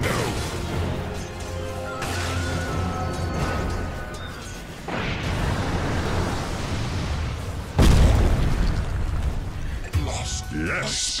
No. Lost less.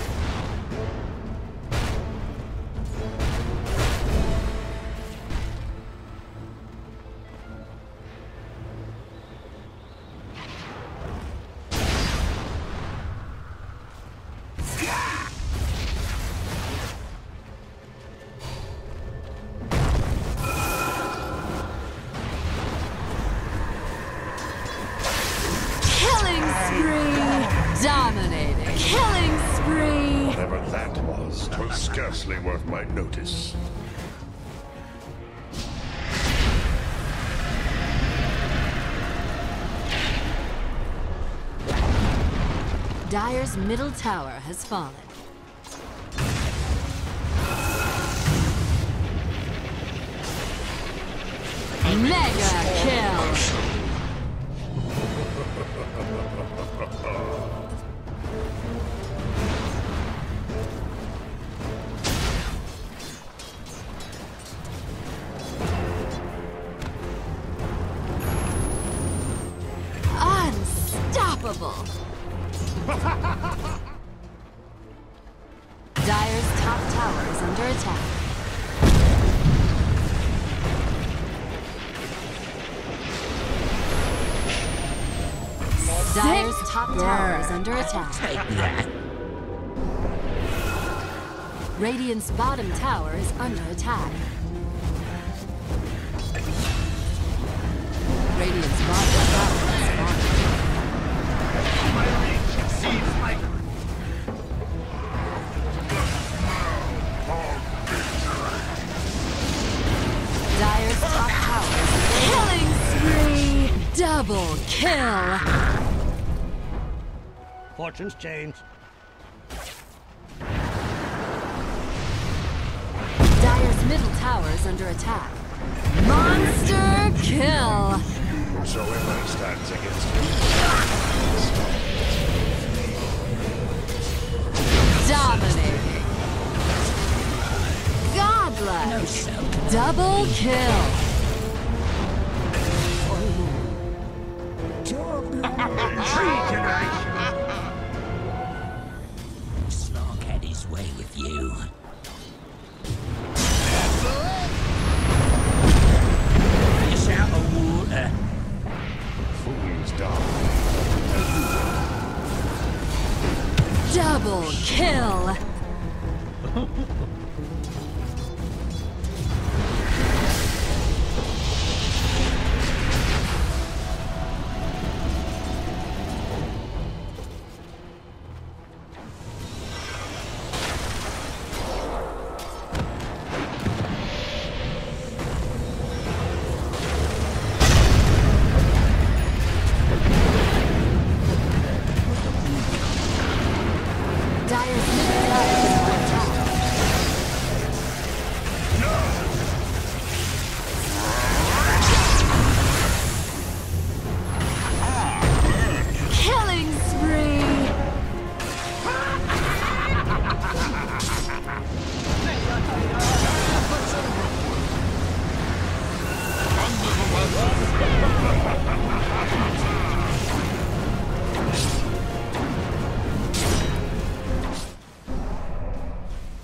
Scarcely worth my notice. Dire's middle tower has fallen. Mega kill! Dire's top tower is under attack. Dire's top tower is under attack. Take that. Radiant's bottom tower is under attack. Radiant's bottom tower is under attack. Double kill! Fortune's changed. Dire's middle tower is under attack. Monster kill! Whosoever stands against me. Dominating. Godlike. Double kill! Snark had his way with you. Fish out of water. Fool's dog. Double kill.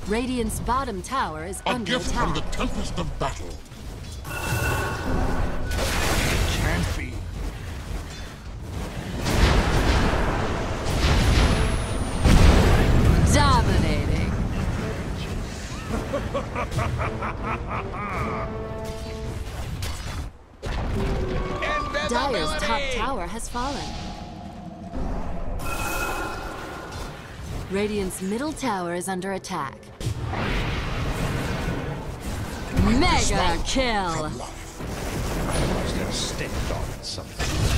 Radiant's bottom tower is under attack. A gift from the tempest of battle. It can't be. Dominating. Dire's top tower has fallen. Radiant's middle tower is under attack. Mega kill! I was gonna step on something.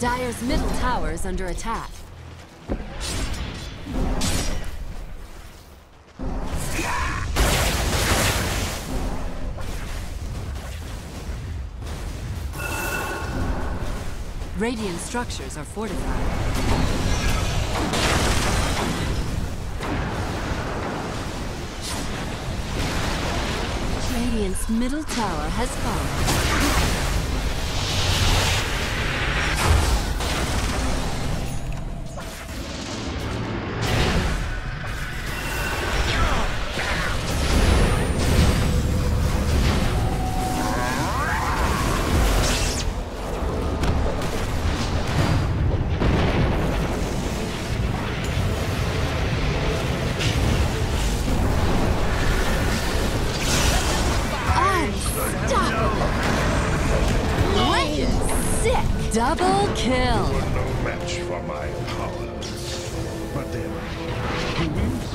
Dire's middle tower is under attack. Radiant structures are fortified. Radiant's middle tower has fallen. Double kill! You are no match for my power. But then, who wins?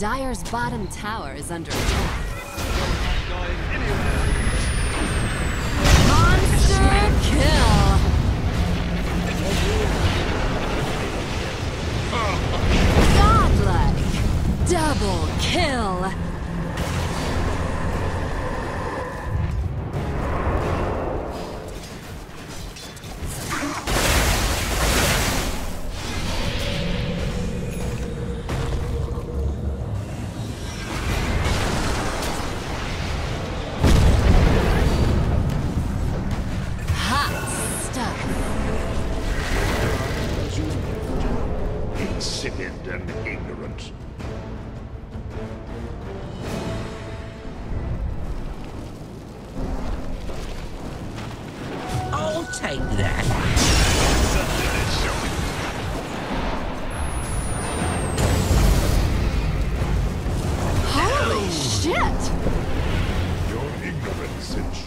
Dire's bottom tower is under attack. Monster kill! Godlike! Double kill! Take that. Holy shit! Your ignorance is...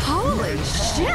Holy shit!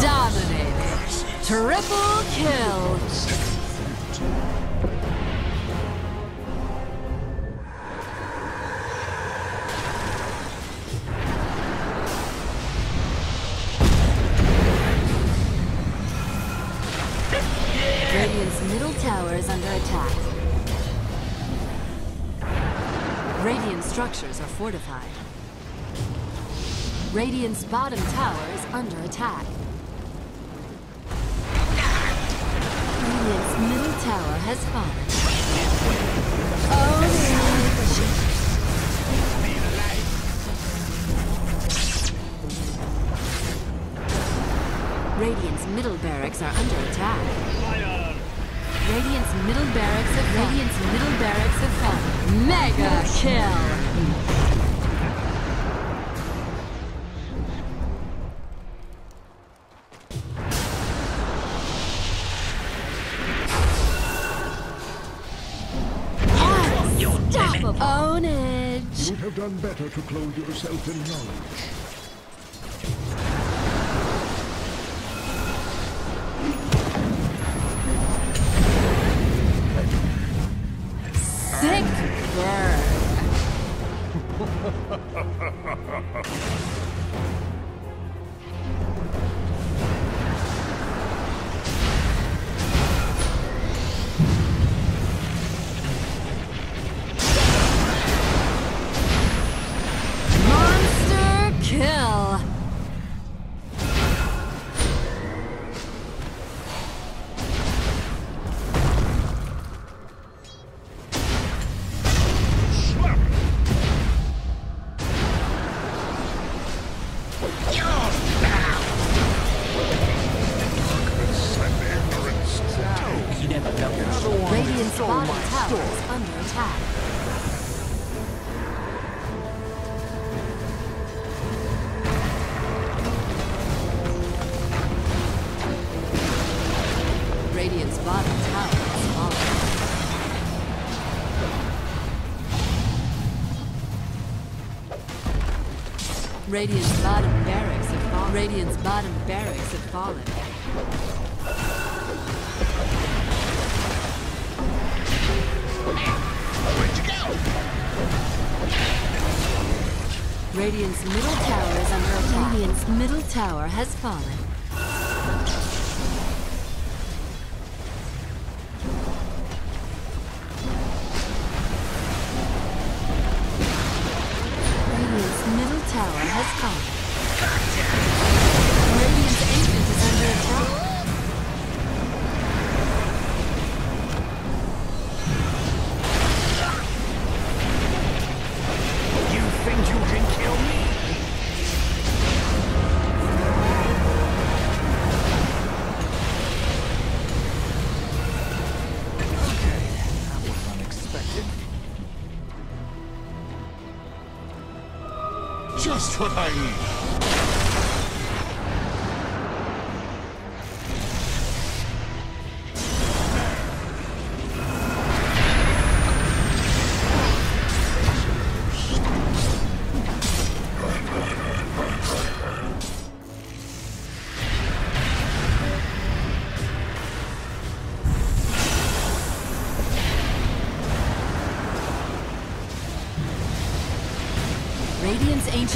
Dominated. Triple kill. Radiant's middle tower is under attack. Radiant structures are fortified. Radiant's bottom tower is under attack. Radiant's middle tower has fallen. Oh, Radiant's middle barracks are under attack. Radiant's middle barracks have fallen. Radiant's middle barracks have fallen. Mega kill! Ownage. You'd have done better to clothe yourself in knowledge. Sick bird. Radiant's bottom tower is under attack. Radiant's bottom tower is falling. Radiant's bottom barracks have fallen. Radiant's bottom barracks have fallen. Radiant's middle tower is under attack. Radiant's middle tower has fallen. Radiant's middle tower has fallen. Radiant's ancient is under attack. You think you can kill me? Just what I need.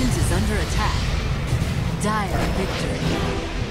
is under attack. Dire victory.